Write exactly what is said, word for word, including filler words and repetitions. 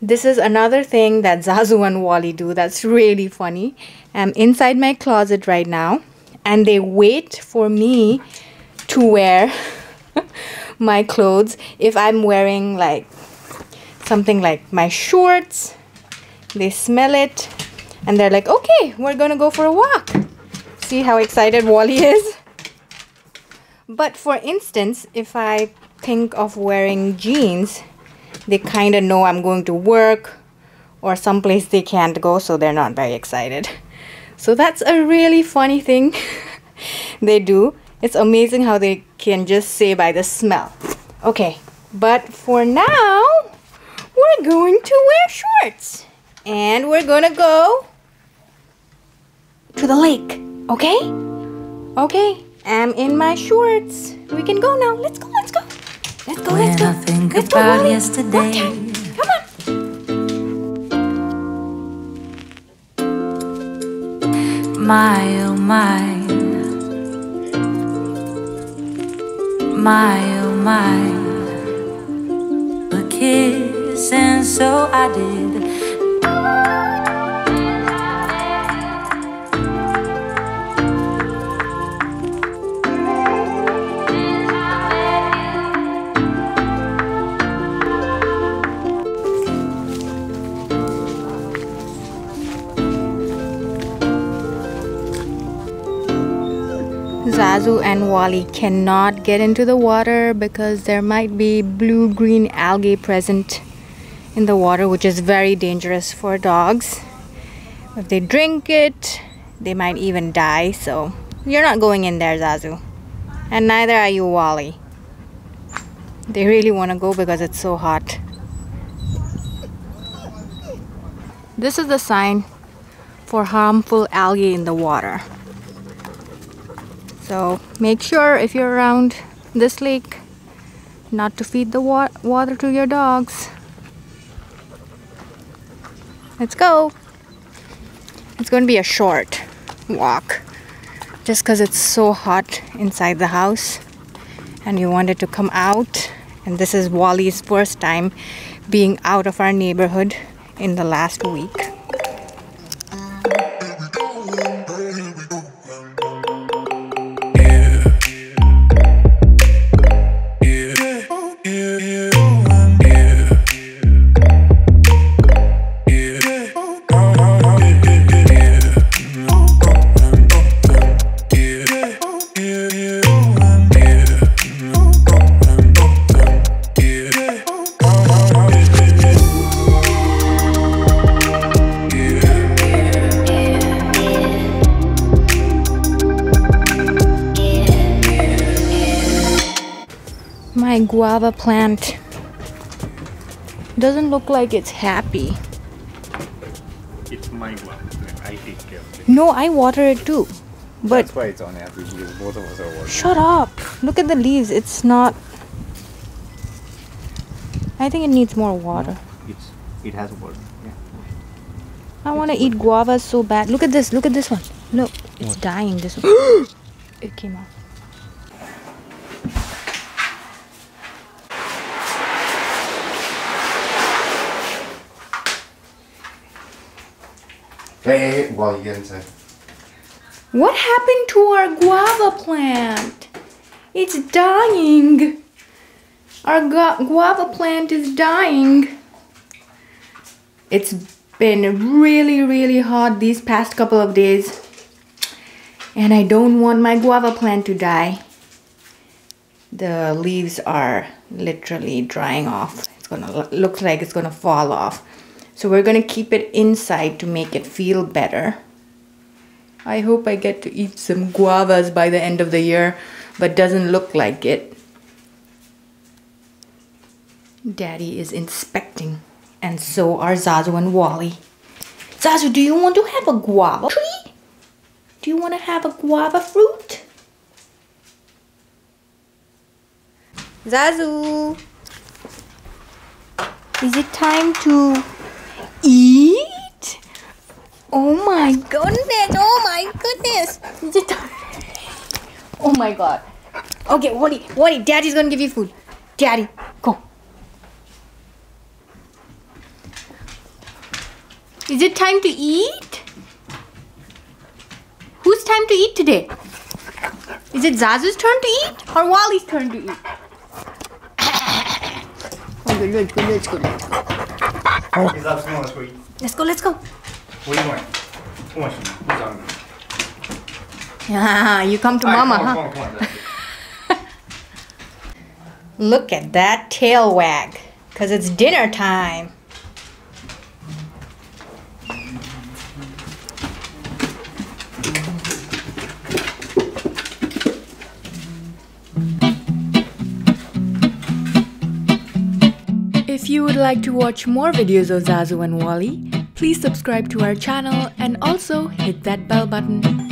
This is another thing that Zazu and Wally do that's really funny. I'm inside my closet right now and they wait for me to wear my clothes. If I'm wearing like something like my shorts, they smell it and they're like, okay, we're gonna go for a walk. See how excited Wally is? But for instance, if I think of wearing jeans, they kind of know I'm going to work or someplace they can't go, so they're not very excited. So that's a really funny thing they do. It's amazing how they can just say by the smell. Okay, but for now, we're going to wear shorts. And we're gonna go to the lake, okay? Okay, I'm in my shorts. We can go now. Let's go, let's go. Let's go, let's go. When I think about yesterday. Come on. My, oh my. My, oh my. A kiss, and so I did. Zazu and Wally cannot get into the water because there might be blue-green algae present in the water, which is very dangerous for dogs. If they drink it, they might even die. So you're not going in there, Zazu. And neither are you, Wally. They really want to go because it's so hot. This is the sign for harmful algae in the water. So make sure if you're around this lake not to feed the wa water to your dogs. Let's go. It's going to be a short walk just because it's so hot inside the house and you wanted to come out. And this is Wally's first time being out of our neighborhood in the last week. My guava plant doesn't look like it's happy. It's my guava plant. I take care of it. No, I water it too. But that's why it's unhappy, because both of us are watering. Shut up! Look at the leaves. It's not. I think it needs more water. No, it's it has water. Yeah. I want to eat guavas so bad. Look at this. Look at this one. Look, it's what? Dying. This one. It came out. Hey, Wally, get inside. What happened to our guava plant? It's dying. Our gu guava plant is dying. It's been really, really hot these past couple of days. And I don't want my guava plant to die. The leaves are literally drying off. It's gonna look like it's gonna fall off. So we're gonna keep it inside to make it feel better. I hope I get to eat some guavas by the end of the year, but doesn't look like it. Daddy is inspecting, and so are Zazu and Wally. Zazu, do you want to have a guava tree? Do you want to have a guava fruit? Zazu, is it time to eat? Oh my goodness, oh my goodness. Is it time? Oh my god. Okay, Wally, Wally, Daddy's gonna give you food. Daddy, go. Is it time to eat? Whose time to eat today? Is it Zazu's turn to eat or Wally's turn to eat? Okay, let's go, let's go, let's go. Okay, Zazu, come on, let's go eat. Let's go, let's go. What do you want? Come on, who's hungry? Ah, you come to right, Mama, come on, huh? Come on, come on, look at that tail wag, because it's dinner time. If you would like to watch more videos of Zazu and Wally, please subscribe to our channel and also hit that bell button.